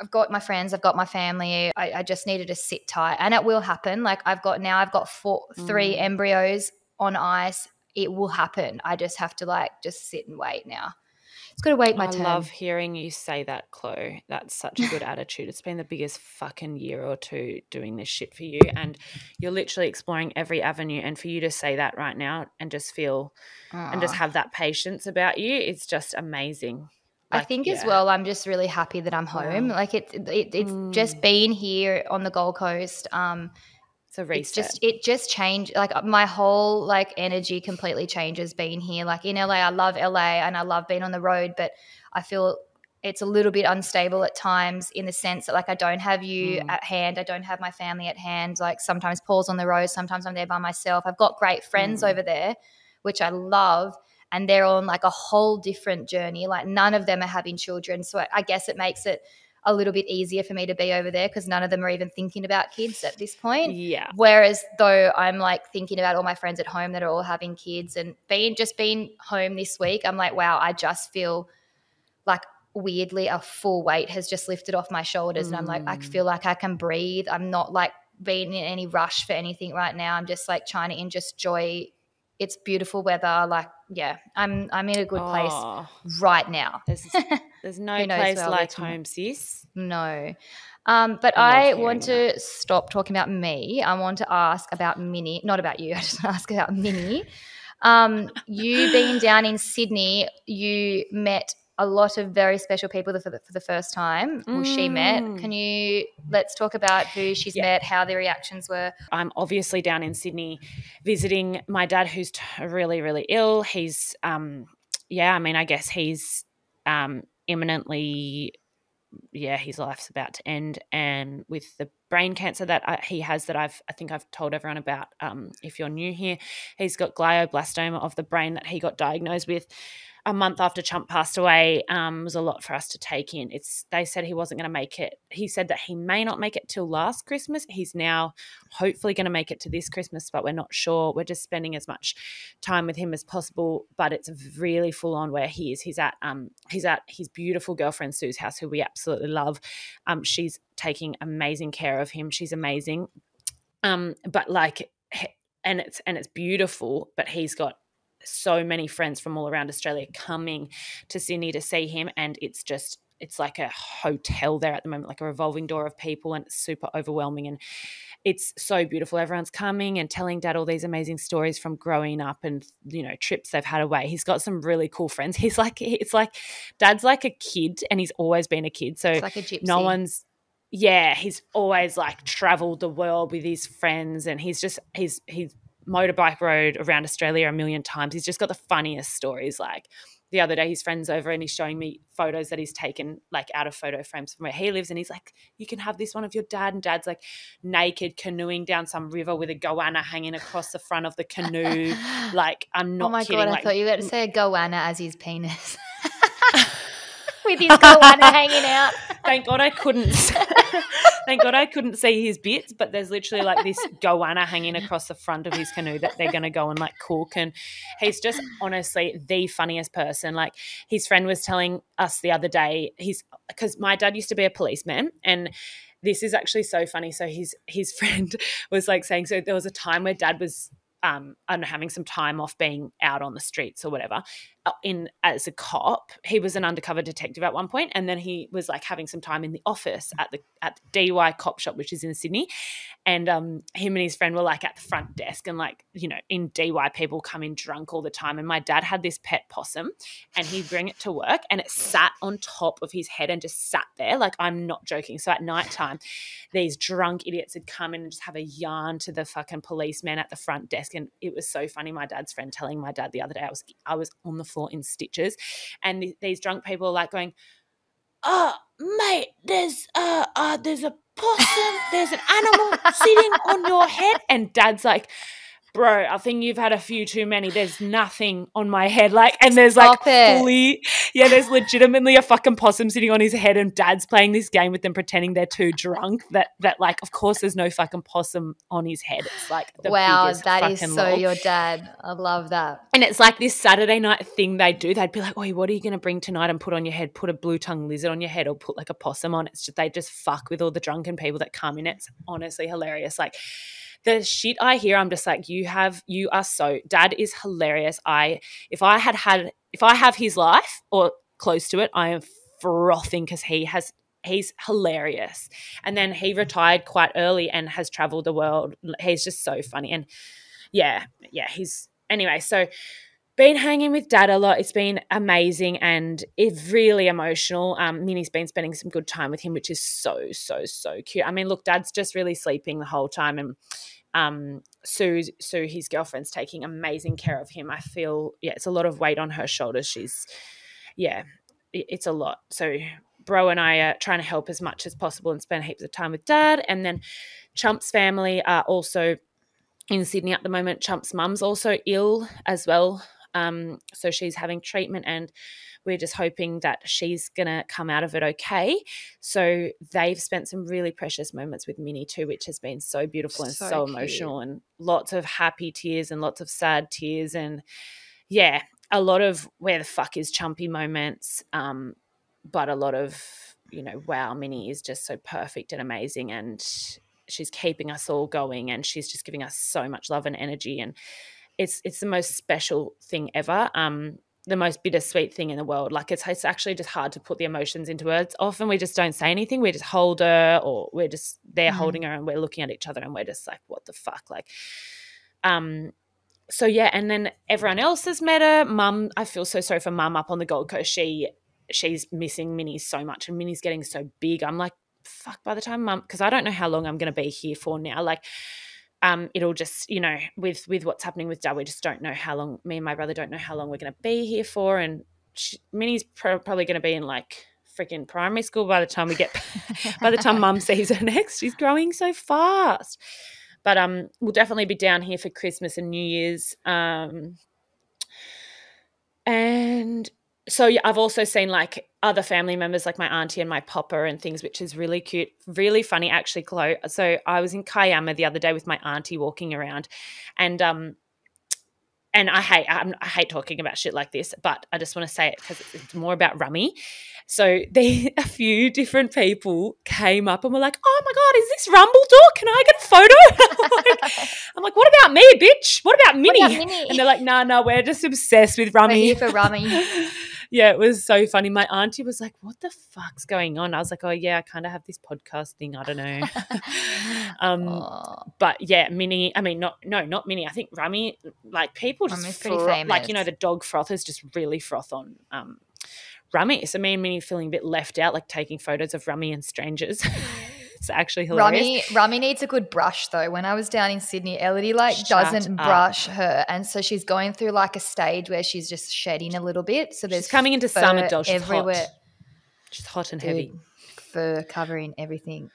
I've got my friends, I've got my family. I, I just needed to sit tight, and it will happen. Like, I've got, now I've got four, three mm. embryos on ice. It will happen. I just have to like, just sit and wait now. It's got to wait my I turn. I love hearing you say that, Chloe. That's such a good attitude. It's been the biggest fucking year or two doing this shit for you, and you're literally exploring every avenue. And for you to say that right now and just feel Aww. and just have that patience about you, it's just amazing. Like, I think yeah. as well, I'm just really happy that I'm home. Yeah. Like, it, it, it's mm. just being here on the Gold Coast. Um, it's a reset. It's just, it just changed, like, my whole like energy completely changes being here. Like, in L A, I love L A and I love being on the road, but I feel it's a little bit unstable at times, in the sense that like, I don't have you mm. at hand. I don't have my family at hand. Like, sometimes Paul's on the road, sometimes I'm there by myself. I've got great friends mm. over there, which I love, and they're on like a whole different journey. Like, none of them are having children, so I guess it makes it a little bit easier for me to be over there, because none of them are even thinking about kids at this point. Yeah. Whereas though, I'm like thinking about all my friends at home that are all having kids, and being just being home this week, I'm like, wow, I just feel like weirdly a full weight has just lifted off my shoulders. Mm. And I'm like, I feel like I can breathe. I'm not like being in any rush for anything right now. I'm just like trying to enjoy. It's beautiful weather. Like, yeah, I'm I'm in a good place oh, right now. There's, there's no place like home, sis. No. Um, but I, I want that. to stop talking about me. I want to ask about Minnie, not about you. I just want to ask about Minnie. Um, you being down in Sydney, you met a lot of very special people for the, for the first time. Well, mm. she met. Can you – let's talk about who she's yeah. met, how the reactions were. I'm obviously down in Sydney visiting my dad, who's really, really ill. He's um, – yeah, I mean, I guess he's um, imminently – yeah, his life's about to end, and with the brain cancer that I, he has that I've I think I've told everyone about. Um, if you're new here, he's got glioblastoma of the brain that he got diagnosed with. a month after Chump passed away um, was a lot for us to take in. It's they said he wasn't going to make it. He said that he may not make it till last Christmas. He's now hopefully going to make it to this Christmas, but we're not sure. We're just spending as much time with him as possible, but it's really full on where he is. He's at um he's at his beautiful girlfriend Sue's house, who we absolutely love. Um, she's taking amazing care of him. She's amazing. Um, but like, and it's and it's beautiful. But he's got so many friends from all around Australia coming to Sydney to see him, and it's just it's like a hotel there at the moment, like a revolving door of people, and it's super overwhelming, and it's so beautiful. Everyone's coming and telling Dad all these amazing stories from growing up and, you know, trips they've had away. He's got some really cool friends. He's like it's like Dad's like a kid, and he's always been a kid, so it's like a gypsy. no one's yeah he's always like traveled the world with his friends, and he's just he's he's motorbike rode around Australia a million times. He's just got the funniest stories. Like the other day his friend's over and he's showing me photos that he's taken, like out of photo frames from where he lives, and he's like, you can have this one of your dad, and Dad's like naked canoeing down some river with a goanna hanging across the front of the canoe. Like, I'm not kidding. Oh my kidding. God, I like, thought you were going to say a goanna as his penis. With his goanna hanging out. Thank God I couldn't Thank God I couldn't see his bits, but there's literally like this goanna hanging across the front of his canoe that they're going to go and like cook. And he's just honestly the funniest person. Like his friend was telling us the other day, he's because my dad used to be a policeman, and this is actually so funny. So his his friend was like saying, so there was a time where Dad was um I don't know, having some time off being out on the streets or whatever in as a cop. He was an undercover detective at one point, and then he was like having some time in the office at the at the D Y cop shop, which is in Sydney, and um him and his friend were like at the front desk, and like, you know, in D Y people come in drunk all the time, and my dad had this pet possum, and he'd bring it to work, and it sat on top of his head and just sat there, like, I'm not joking. So at night time these drunk idiots would come in and just have a yarn to the fucking policeman at the front desk, and it was so funny. My dad's friend telling my dad the other day, I was I was on the floor in stitches, and th these drunk people are like going, oh mate, there's uh, uh there's a possum, there's an animal sitting on your head, and Dad's like, bro, I think you've had a few too many. There's nothing on my head. Like, and there's like fully, yeah, there's legitimately a fucking possum sitting on his head, and Dad's playing this game with them, pretending they're too drunk. That, that like, of course there's no fucking possum on his head. It's like, the wow, that is so lol. Your dad. I love that. And it's like this Saturday night thing they do. They'd be like, oh, what are you going to bring tonight and put on your head? Put a blue tongue lizard on your head or put like a possum on. It's just, they just fuck with all the drunken people that come in. It's honestly hilarious. Like, the shit I hear, I'm just like, you have, you are so, Dad is hilarious. I, if I had had, if I have his life or close to it, I am frothing because he has, he's hilarious. And then he retired quite early and has traveled the world. He's just so funny. And yeah, yeah, he's, anyway, so been hanging with Dad a lot. It's been amazing, and it's really emotional. Um, Minnie's been spending some good time with him, which is so, so, so cute. I mean, look, Dad's just really sleeping the whole time, and um, Sue, Sue, his girlfriend's taking amazing care of him. I feel, yeah, it's a lot of weight on her shoulders. She's, yeah, it's a lot. So Bro and I are trying to help as much as possible and spend heaps of time with Dad. And then Chump's family are also in Sydney at the moment. Chump's mum's also ill as well. Um, so she's having treatment, and we're just hoping that she's going to come out of it okay. So they've spent some really precious moments with Minnie too, which has been so beautiful and so, so emotional, and lots of happy tears and lots of sad tears, and, yeah, a lot of where the fuck is Chumpy moments, um, but a lot of, you know, wow, Minnie is just so perfect and amazing, and she's keeping us all going, and she's just giving us so much love and energy, and It's it's the most special thing ever, um, the most bittersweet thing in the world. Like, it's it's actually just hard to put the emotions into words. Often we just don't say anything. We just hold her, or we're just they're mm. holding her, and we're looking at each other, and we're just like, what the fuck? Like, um, so yeah. And then everyone else has met her. Mum, I feel so sorry for Mum up on the Gold Coast. She she's missing Minnie so much, and Minnie's getting so big. I'm like, fuck. By the time Mum, because I don't know how long I'm going to be here for now. Like. Um, it'll just, you know, with with what's happening with Dad, we just don't know how long, me and my brother don't know how long we're going to be here for, and she, Minnie's pro probably going to be in like freaking primary school by the time we get, by the time Mum sees her next. She's growing so fast. But um, we'll definitely be down here for Christmas and New Year's. Um, And so yeah, I've also seen like other family members, like my auntie and my papa and things, which is really cute, really funny actually, Chloe. So I was in Kayama the other day with my auntie walking around, and um, and I hate I'm, I hate talking about shit like this, but I just want to say it because it's more about Rummy. So they, a few different people came up and were like, "Oh my God, is this Rumble Door? Can I get a photo?" I'm, like, I'm like, "What about me, bitch? What about Minnie?" What about Minnie? And they're like, "No, nah, no, nah, we're just obsessed with Rummy." We're here for Rummy. Yeah, it was so funny. My auntie was like, "What the fuck's going on?" I was like, "Oh yeah, I kind of have this podcast thing. I don't know." um, oh. But yeah, Minnie. I mean, not no, not Minnie. I think Rummy. Like people just Rummy's fro- pretty famous. Like you know, the dog frothers just really froth on um, Rummy. So me and Minnie feeling a bit left out, like taking photos of Rummy and strangers. It's actually hilarious. Rummy, Rummy needs a good brush though. When I was down in Sydney, Elodie like Shut doesn't up. brush her, and so she's going through like a stage where she's just shedding a little bit. So there's she's coming into fur summer, doll. She's everywhere. Hot. She's hot and Dude, heavy. Fur covering everything.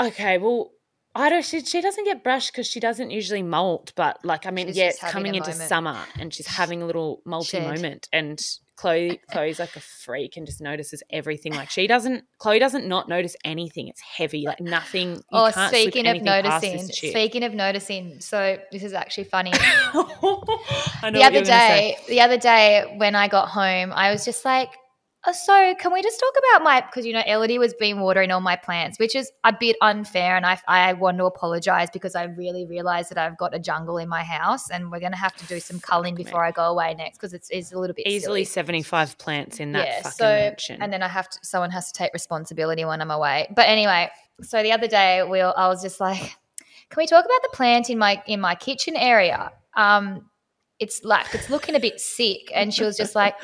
Okay, well, I don't. She, she doesn't get brushed because she doesn't usually molt. But like, I mean, she's yeah, it's coming into moment. summer, and she's having a little molty Shed. moment, and. Chloe, Chloe's like a freak and just notices everything. Like she doesn't, Chloe doesn't not notice anything. It's heavy, like nothing. You oh, can't speaking of noticing, speaking of noticing. So this is actually funny. I know the other day, the other day when I got home, I was just like, oh, so can we just talk about my, because you know, Elodie was been watering all my plants, which is a bit unfair. And I, I want to apologize because I really realize that I've got a jungle in my house and we're going to have to do some culling before Man. I go away next because it's, it's a little bit easily silly. seventy-five plants in that yeah, fucking so, mansion. And then I have to, someone has to take responsibility when I'm away. But anyway, so the other day we, all, I was just like, can we talk about the plant in my, in my kitchen area? Um, it's like, it's looking a bit sick. And she was just like,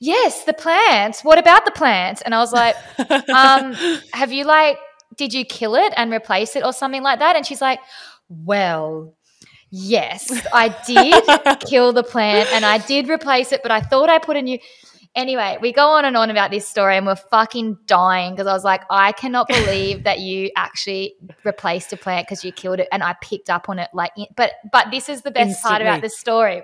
yes, the plants. What about the plants? And I was like, um, have you like, did you kill it and replace it or something like that? And she's like, well, yes, I did kill the plant and I did replace it, but I thought I put a new – anyway, we go on and on about this story and we're fucking dying because I was like, I cannot believe that you actually replaced a plant because you killed it and I picked up on it. Like, But, but this is the best Instantly. part about this story.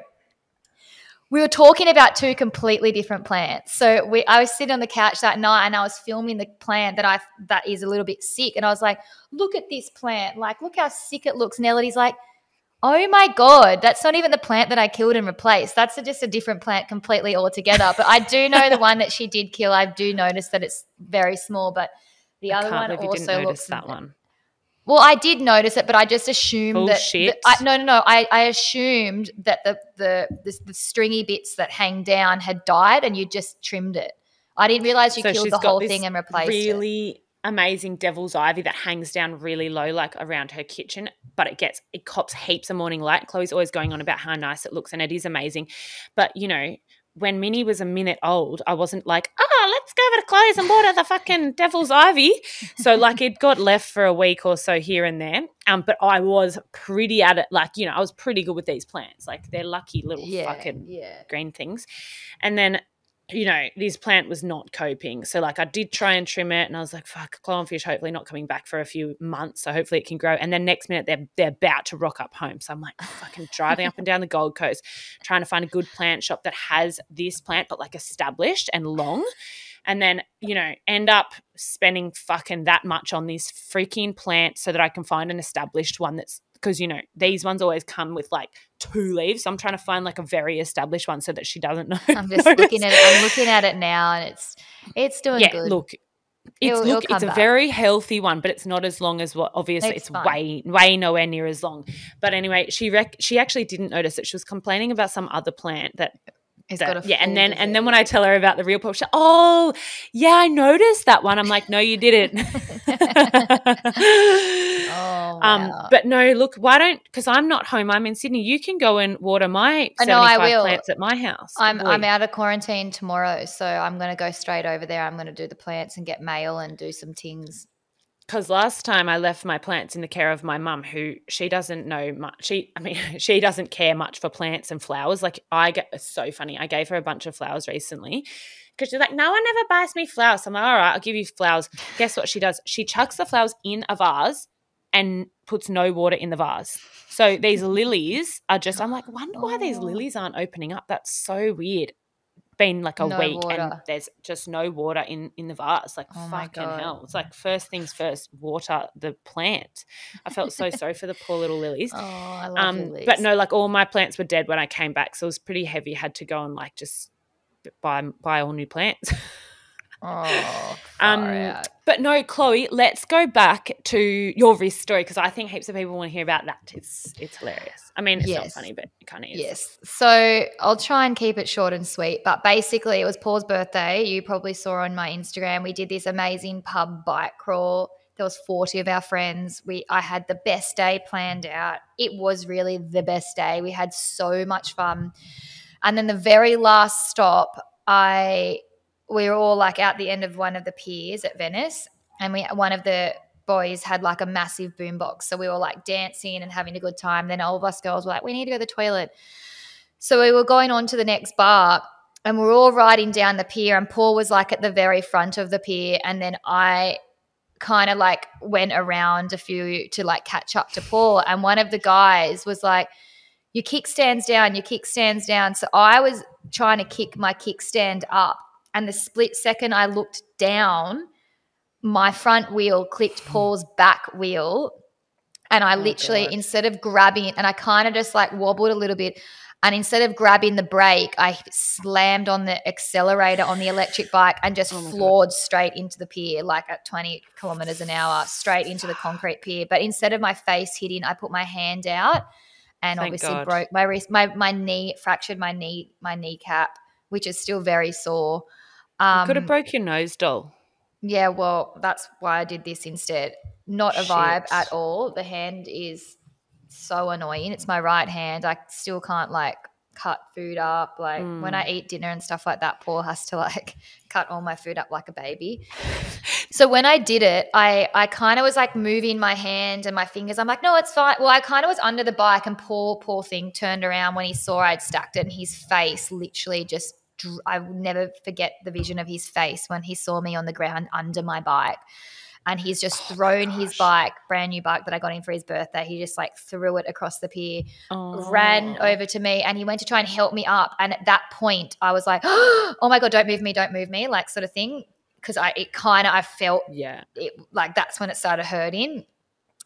We were talking about two completely different plants. So we, I was sitting on the couch that night and I was filming the plant that I that is a little bit sick. And I was like, look at this plant. Like, look how sick it looks. And Elodie's like, oh, my God, that's not even the plant that I killed and replaced. That's a, just a different plant completely altogether. But I do know the one that she did kill. I do notice that it's very small. But the I other one also looks – I can't believe you didn't notice that one. Well, I did notice it, but I just assumed Bullshit. that – no, no, no. I, I assumed that the the, the the stringy bits that hang down had died and you just trimmed it. I didn't realise you so killed the whole thing and replaced really it. Really amazing devil's ivy that hangs down really low like around her kitchen, but it gets – it cops heaps of morning light. Chloe's always going on about how nice it looks and it is amazing. But, you know, when Minnie was a minute old, I wasn't like, ah, oh, let's go over to Chloe's and water the fucking devil's ivy. So, like, it got left for a week or so here and there. Um, but I was pretty at it. Like, you know, I was pretty good with these plants. Like, they're lucky little yeah, fucking yeah. green things. And then, you know, this plant was not coping. So, like, I did try and trim it and I was like, fuck, clownfish hopefully not coming back for a few months. So hopefully it can grow. And then next minute they're, they're about to rock up home. So I'm like fucking driving up and down the Gold Coast trying to find a good plant shop that has this plant but, like, established and long. And then, you know, end up spending fucking that much on this freaking plant so that I can find an established one that's because, you know, these ones always come with, like, two leaves. So I'm trying to find, like, a very established one so that she doesn't know. I'm just notice. looking at it. I'm looking at it now and it's it's doing yeah, good. Yeah, look, it's, it'll, look, it'll it's a very healthy one, but it's not as long as what – obviously it's, it's way way nowhere near as long. But anyway, she rec- she actually didn't notice it. She was complaining about some other plant that – So, got a yeah, and then and then when I tell her about the real pop, she's like, oh, yeah, I noticed that one. I'm like, no, you didn't. oh, wow. um, But no, look, why don't – because I'm not home. I'm in Sydney. You can go and water my seventy-five no, I will. plants at my house. I'm Boy. I'm out of quarantine tomorrow, so I'm going to go straight over there. I'm going to do the plants and get mail and do some things. Because last time I left my plants in the care of my mum, who she doesn't know much. She, I mean, she doesn't care much for plants and flowers. Like I get, it's so funny. I gave her a bunch of flowers recently because she's like, no one ever buys me flowers. So I'm like, all right, I'll give you flowers. Guess what she does? She chucks the flowers in a vase and puts no water in the vase. So these lilies are just, I'm like, wonder why these lilies aren't opening up. That's so weird. been like a no week water. and there's just no water in, in the vase. Like, oh fucking hell. It's like first things first, water the plant. I felt so sorry for the poor little lilies. Oh, I love um, lilies. But no, like all my plants were dead when I came back. So it was pretty heavy. Had to go and like just buy, buy all new plants. Oh, um, out. But no, Chloe, let's go back to your wrist story because I think heaps of people want to hear about that. It's it's hilarious. I mean, it's yes. not funny, but it kind of is. Yes. So I'll try and keep it short and sweet. But basically, it was Paul's birthday. You probably saw on my Instagram. We did this amazing pub bike crawl. There was forty of our friends. We I had the best day planned out. It was really the best day. We had so much fun. And then the very last stop, I. we were all like out the end of one of the piers at Venice, and we one of the boys had like a massive boombox, so we were like dancing and having a good time. Then all of us girls were like, we need to go to the toilet. So we were going on to the next bar, and we we're all riding down the pier, and Paul was like at the very front of the pier, and then I kind of like went around a few to like catch up to Paul, and one of the guys was like, your kickstand's down, your kickstand's down. So I was trying to kick my kickstand up, and the split second I looked down, my front wheel clipped Paul's back wheel, and I oh literally God. instead of grabbing, and I kind of just like wobbled a little bit, and instead of grabbing the brake, I slammed on the accelerator on the electric bike and just oh floored God. straight into the pier, like at twenty kilometers an hour, straight into the concrete pier. But instead of my face hitting, I put my hand out, and Thank obviously God. broke my wrist. My my knee fractured my knee my kneecap, which is still very sore. Um, you could have broke your nose, doll. Yeah, well, that's why I did this instead. Not a Shit. vibe at all. The hand is so annoying. It's my right hand. I still can't, like, cut food up. Like, mm. when I eat dinner and stuff like that, Paul has to, like, cut all my food up like a baby. So when I did it, I, I kind of was, like, moving my hand and my fingers. I'm like, no, it's fine. Well, I kind of was under the bike, and Paul, poor thing, turned around when he saw I'd stacked it, and his face literally just – I will never forget the vision of his face when he saw me on the ground under my bike, and he's just oh thrown his bike, brand new bike that I got him for his birthday. He just like threw it across the pier, oh. ran over to me, and he went to try and help me up. And at that point I was like, oh my God, don't move me, don't move me, like sort of thing, because I it kind of I felt yeah it, like that's when it started hurting.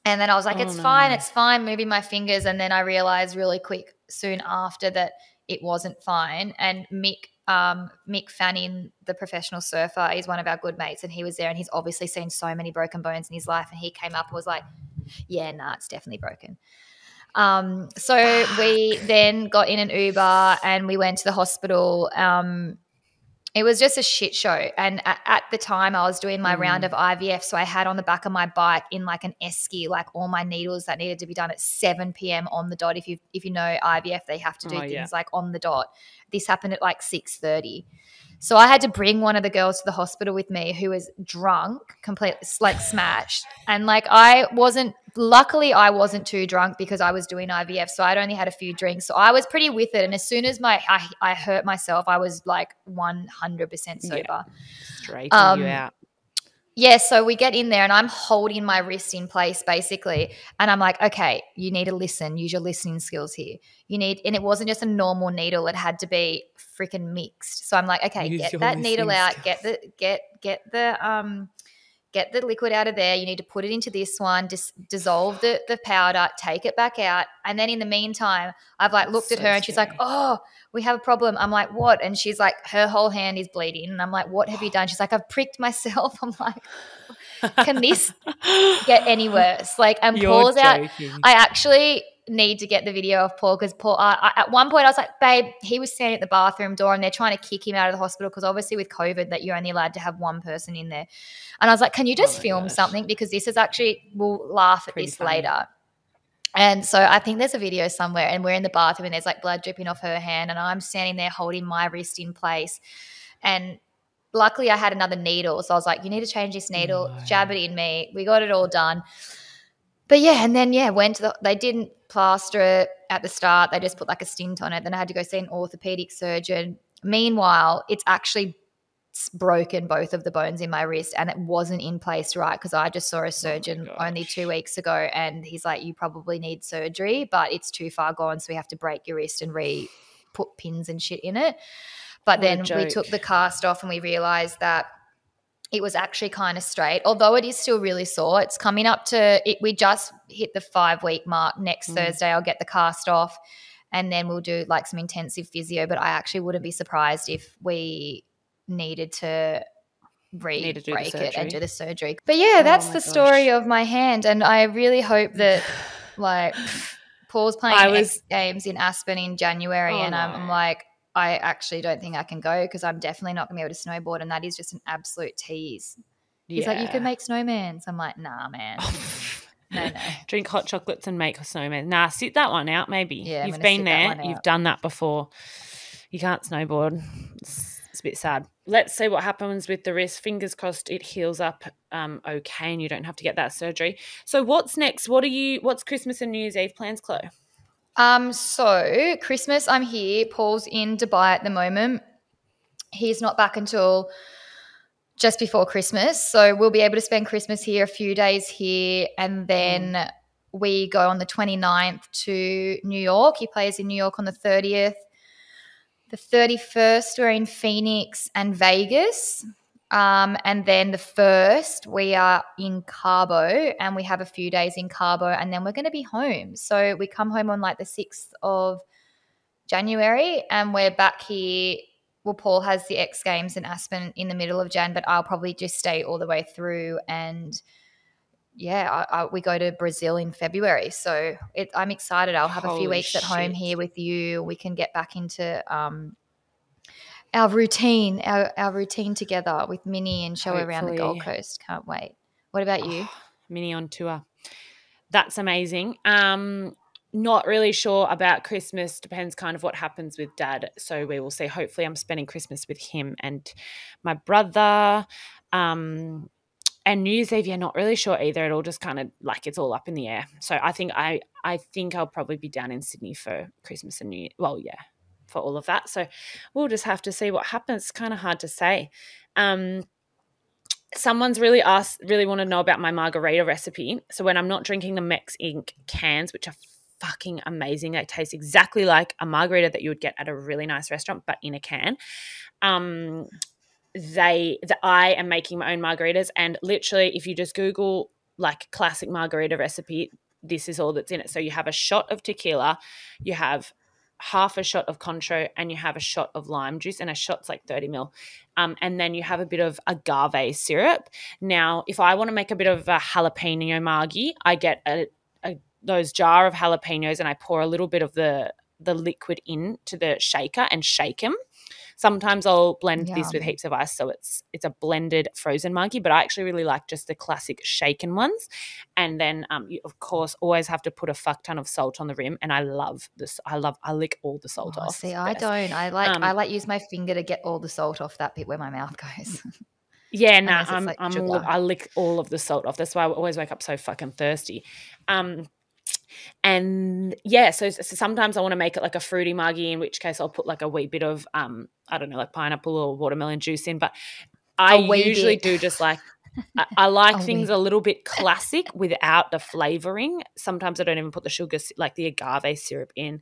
And then I was like, oh, it's no. fine, it's fine, moving my fingers. And then I realized really quick soon after that it wasn't fine. And Mick Um, Mick Fanning, the professional surfer, is one of our good mates, and he was there, and he's obviously seen so many broken bones in his life, and he came up and was like, yeah, nah, it's definitely broken. Um, so we then got in an Uber and we went to the hospital. Um, it was just a shit show, and at, at the time I was doing my mm. round of I V F, so I had on the back of my bike in like an esky like all my needles that needed to be done at seven p m on the dot. If you if you know I V F, they have to do oh, things yeah. like on the dot. This happened at like six thirty. So I had to bring one of the girls to the hospital with me who was drunk, completely like smashed. And like I wasn't – luckily I wasn't too drunk because I was doing I V F, so I'd only had a few drinks. So I was pretty with it, and as soon as my I, I hurt myself, I was like one hundred percent sober. Yeah. Straighten um, you out. Yeah, so we get in there and I'm holding my wrist in place basically, and I'm like, okay, you need to listen, use your listening skills here. You need, and it wasn't just a normal needle, it had to be freaking mixed. So I'm like, okay, use get that needle out, skills. get the get get the um get the liquid out of there. You need to put it into this one, just dissolve the the powder, take it back out. And then in the meantime, I've like looked so at her and she's scary. like, oh, we have a problem. I'm like, what? And she's like, her whole hand is bleeding. And I'm like, what have you done? She's like, I've pricked myself. I'm like, can this get any worse? Like, and You're Paul's joking. out. I actually need to get the video of Paul because Paul, I, I, at one point I was like, babe, he was standing at the bathroom door and they're trying to kick him out of the hospital because obviously with COVID that you're only allowed to have one person in there. And I was like, can you just oh film gosh. something? Because this is actually, we'll laugh at Pretty this funny. later. And so I think there's a video somewhere, and we're in the bathroom and there's like blood dripping off her hand, and I'm standing there holding my wrist in place. And luckily I had another needle. So I was like, you need to change this needle, no. jab it in me. We got it all done. But yeah, and then, yeah, went to the, they didn't plaster it at the start. They just put like a stint on it. Then I had to go see an orthopedic surgeon. Meanwhile, it's actually broken both of the bones in my wrist, and it wasn't in place right because I just saw a surgeon oh only two weeks ago, and he's like, you probably need surgery, but it's too far gone, so we have to break your wrist and re put pins and shit in it. But then we took the cast off and we realized that it was actually kind of straight, although it is still really sore. It's coming up to it. We just hit the five-week mark. Next mm. Thursday I'll get the cast off and then we'll do like some intensive physio. But I actually wouldn't be surprised if we needed to re-break it and do the surgery. But, yeah, oh, that's the gosh. story of my hand, and I really hope that, like, Paul's playing I was... X Games in Aspen in January oh, and I'm, no. I'm like, I actually don't think I can go because I'm definitely not going to be able to snowboard, and that is just an absolute tease. Yeah. He's like, you can make snowmans. I'm like, nah, man. no, no. Drink hot chocolates and make a snowman. Nah, sit that one out maybe. Yeah, You've been there. You've done that before. You can't snowboard. It's, it's a bit sad. Let's see what happens with the wrist. Fingers crossed it heals up um, okay and you don't have to get that surgery. So what's next? What are you? What's Christmas and New Year's Eve plans, Chloe? Um, so Christmas I'm here. Paul's in Dubai at the moment. He's not back until just before Christmas. So we'll be able to spend Christmas here, a few days here, and then mm. we go on the twenty-ninth to New York. He plays in New York on the thirtieth. The thirty-first we're in Phoenix and Vegas. Um, and then the first we are in Cabo, and we have a few days in Cabo, and then we're going to be home. So we come home on like the sixth of January, and we're back here. Well, Paul has the X Games in Aspen in the middle of Jan, but I'll probably just stay all the way through. And yeah, I, I, we go to Brazil in February. So it, I'm excited. I'll have Holy a few weeks shit. at home here with you. We can get back into, um, Our routine, our, our routine together with Minnie and show Hopefully. around the Gold Coast. Can't wait. What about you? Oh, Minnie on tour. That's amazing. Um, not really sure about Christmas. Depends kind of what happens with Dad. So we will see. Hopefully I'm spending Christmas with him and my brother. Um, and New Year's Eve, yeah, not really sure either. It all just kind of like it's all up in the air. So I think I I think I'll probably be down in Sydney for Christmas and New Year. Well, yeah. for all of that. So we'll just have to see what happens. It's kind of hard to say. Um, someone's really asked, really want to know about my margarita recipe. So when I'm not drinking the Mex Incorporated cans, which are fucking amazing, they taste exactly like a margarita that you would get at a really nice restaurant, but in a can. Um, they, the, I am making my own margaritas, and literally if you just Google like classic margarita recipe, this is all that's in it. So you have a shot of tequila, you have half a shot of Cointreau, and you have a shot of lime juice, and a shot's like thirty mil. Um, and then you have a bit of agave syrup. Now, if I want to make a bit of a jalapeno margie, I get a, a, those jar of jalapenos and I pour a little bit of the, the liquid into the shaker and shake them. Sometimes I'll blend yeah. this with heaps of ice, so it's it's a blended frozen margie, but I actually really like just the classic shaken ones. And then, um, you, of course, always have to put a fuck ton of salt on the rim, and I love this. I love I lick all the salt oh, off. See, I don't. I like um, I like use my finger to get all the salt off that bit where my mouth goes. Yeah, no, nah, I'm, like I'm all, I lick all of the salt off. That's why I always wake up so fucking thirsty. Um And, yeah, so, so sometimes I want to make it like a fruity margie, in which case I'll put like a wee bit of, um, I don't know, like pineapple or watermelon juice in. But I usually bit. do just like I, I like a things wee. a little bit classic without the flavouring. Sometimes I don't even put the sugar, like the agave syrup in.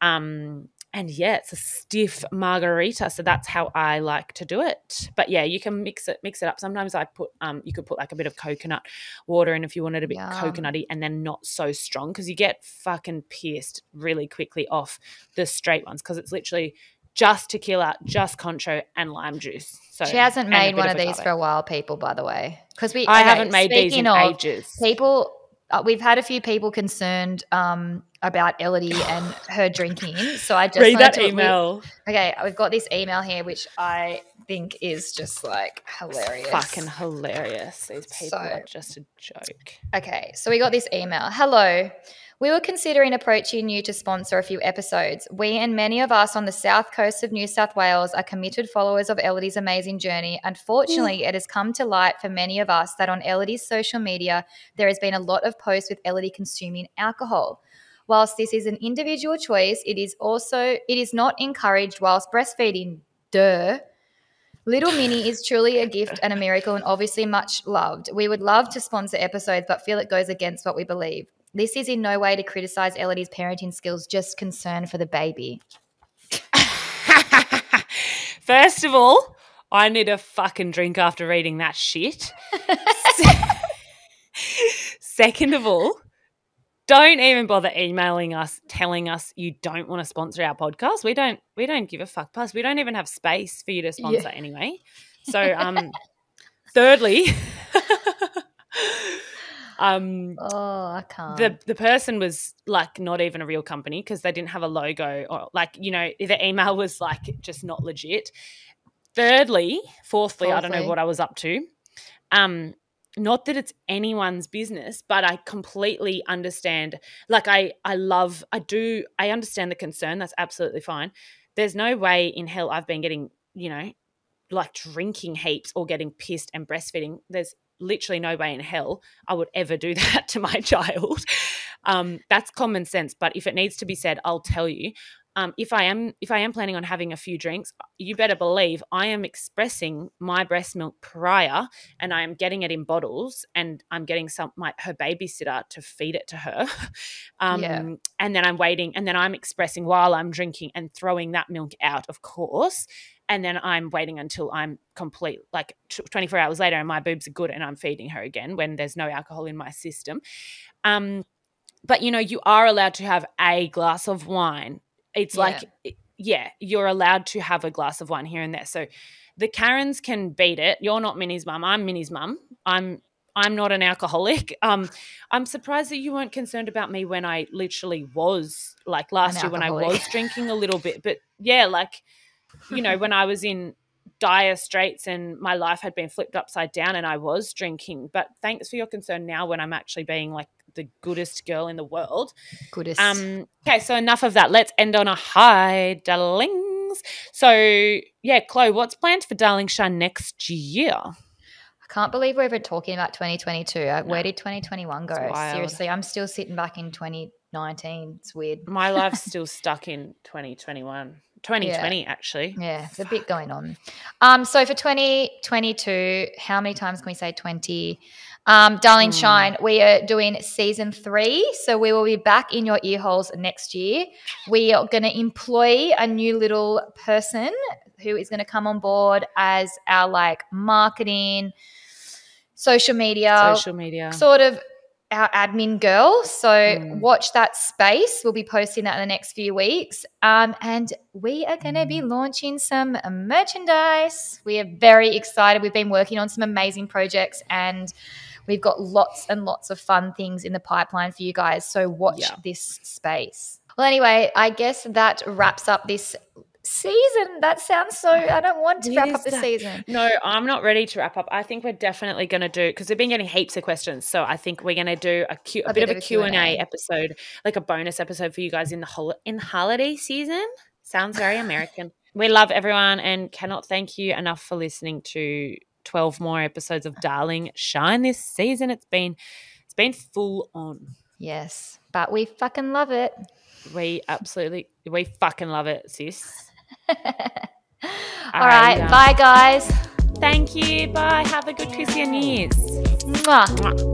Um, and, yeah, it's a stiff margarita, so that's how I like to do it. But, yeah, you can mix it mix it up. Sometimes I put um, – you could put like a bit of coconut water in if you wanted a bit Yum. coconutty, and then not so strong, because you get fucking pierced really quickly off the straight ones, because it's literally just tequila, just Cointreau, and lime juice. So she hasn't made one of, of these for a while, people, by the way. Because we I okay, haven't made these in of, ages. People uh, – we've had a few people concerned um, – about Elodie and her drinking. So I just read that to email. Re- okay, we've got this email here, which I think is just like hilarious. It's fucking hilarious. These people so, are just a joke. Okay, so we got this email. Hello. We were considering approaching you to sponsor a few episodes. We and many of us on the south coast of New South Wales are committed followers of Elodie's amazing journey. Unfortunately, mm. it has come to light for many of us that on Elodie's social media, there has been a lot of posts with Elodie consuming alcohol. Whilst this is an individual choice, it is also it is not encouraged whilst breastfeeding. Duh. Little Minnie is truly a gift and a miracle, and obviously much loved. We would love to sponsor episodes, but feel it goes against what we believe. This is in no way to criticise Elodie's parenting skills, just concern for the baby. First of all, I need a fucking drink after reading that shit. Second of all, don't even bother emailing us telling us you don't want to sponsor our podcast. We don't we don't give a fuck. Plus, we don't even have space for you to sponsor yeah. anyway. So um thirdly, um oh, I can't. The the person was like not even a real company because they didn't have a logo or like, you know, the email was like just not legit. Thirdly, fourthly, fourthly, I don't know what I was up to. Um Not that it's anyone's business, but I completely understand. Like I, I love, I do, I understand the concern. That's absolutely fine. There's no way in hell I've been getting, you know, like drinking heaps or getting pissed and breastfeeding. There's literally no way in hell I would ever do that to my child. Um, that's common sense. But if it needs to be said, I'll tell you. Um, if I am if I am planning on having a few drinks, you better believe I am expressing my breast milk prior, and I am getting it in bottles, and I'm getting some my her babysitter to feed it to her, um, yeah. and then I'm waiting, and then I'm expressing while I'm drinking and throwing that milk out, of course, and then I'm waiting until I'm complete, like twenty-four hours later, and my boobs are good, and I'm feeding her again when there's no alcohol in my system. Um, but you know, you are allowed to have a glass of wine. It's yeah. like, yeah, you're allowed to have a glass of wine here and there. So the Karens can beat it. You're not Minnie's mum. I'm Minnie's mum. I'm I'm not an alcoholic. Um, I'm surprised that you weren't concerned about me when I literally was, like last year when I was drinking a little bit. But, yeah, like, you know, when I was in dire straits and my life had been flipped upside down and I was drinking. But thanks for your concern now when I'm actually being like, the goodest girl in the world. Goodest. Um, okay, so enough of that. Let's end on a high, darlings. So, yeah, Chloe, what's planned for Darling Shine next year? I can't believe we're even talking about twenty twenty-two. No. Where did twenty twenty-one go? Seriously, I'm still sitting back in twenty nineteen. It's weird. My life's still stuck in twenty twenty-one. twenty twenty, yeah. actually. Yeah, it's Fuck. a bit going on. Um, so for twenty twenty-two, how many times can we say twenty? Um, Darling mm. Shine, we are doing season three, so we will be back in your ear holes next year. We are going to employ a new little person who is going to come on board as our like marketing, social media, social media sort of our admin girl. So mm. watch that space. We'll be posting that in the next few weeks. Um, and we are going to be launching some merchandise. We are very excited. We've been working on some amazing projects and we've got lots and lots of fun things in the pipeline for you guys. So watch yeah. this space. Well, anyway, I guess that wraps up this season. That sounds so, I don't want to wrap up the season. No, I'm not ready to wrap up. I think we're definitely going to do, because we've been getting heaps of questions, so I think we're going to do a, Q, a, a bit, bit of a Q and A episode, like a bonus episode for you guys in the whole, in holiday season. Sounds very American. We love everyone and cannot thank you enough for listening to twelve more episodes of Darling Shine this season. It's been, it's been full on. Yes, but we fucking love it. We absolutely, we fucking love it, sis. All, All right, right bye guys. Thank you, bye. Have a good Christian years. Mwah. Mwah.